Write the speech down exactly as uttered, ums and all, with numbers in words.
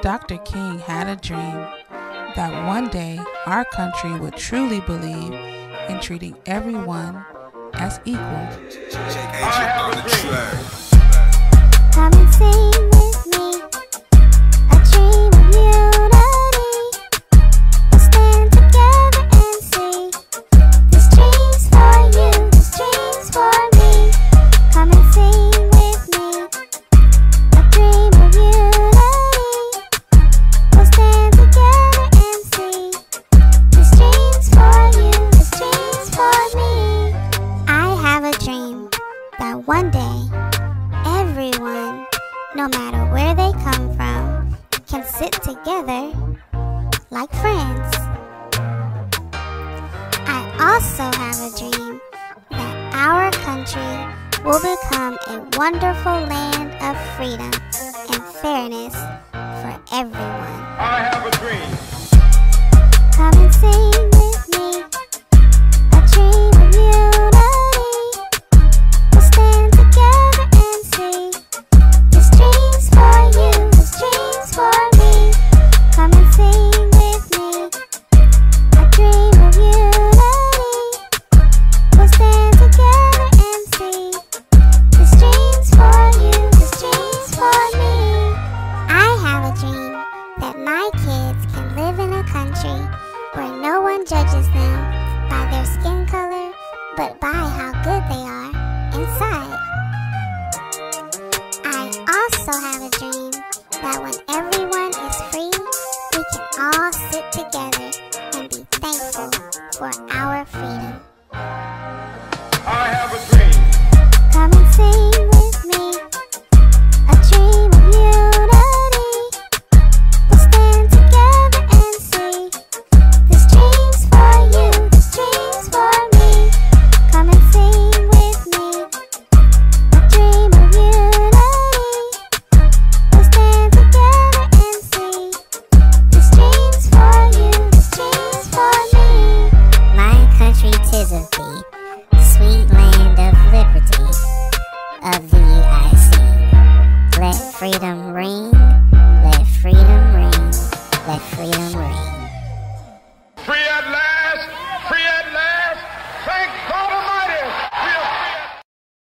Doctor King had a dream that one day our country would truly believe in treating everyone as equal. Come and sing with me a dream of unity. We'll stand together and see this dream's for you, this dream's for me. Come and sing with me a dream of unity. We'll stand together and see this dream's for you, this dream's for me. I have a dream that one day everyone, no matter where they come from, can sit together like friends. I also have a dream that our country will become a wonderful land of freedom and fairness for everyone. I have a dream. Come and sing with me a dream of unity. We'll stand together and see this dream's for you, this dream's for me. Come and sing with me a dream of unity. We'll stand together and see this dream's for you, this dream's for me. I have a dream that my kids can live in a country where no one judges them by their skin color, but by how good they are inside. I also have a dream that when everyone is free, we can all sit together and be thankful for our freedom. I have a dream. Come and sing with me a dream of unity. We'll stand together and see this dream's for you, this dream's for me. Come and sing with me a dream of unity. Of thee I sing. Let freedom ring, let freedom ring, let freedom ring.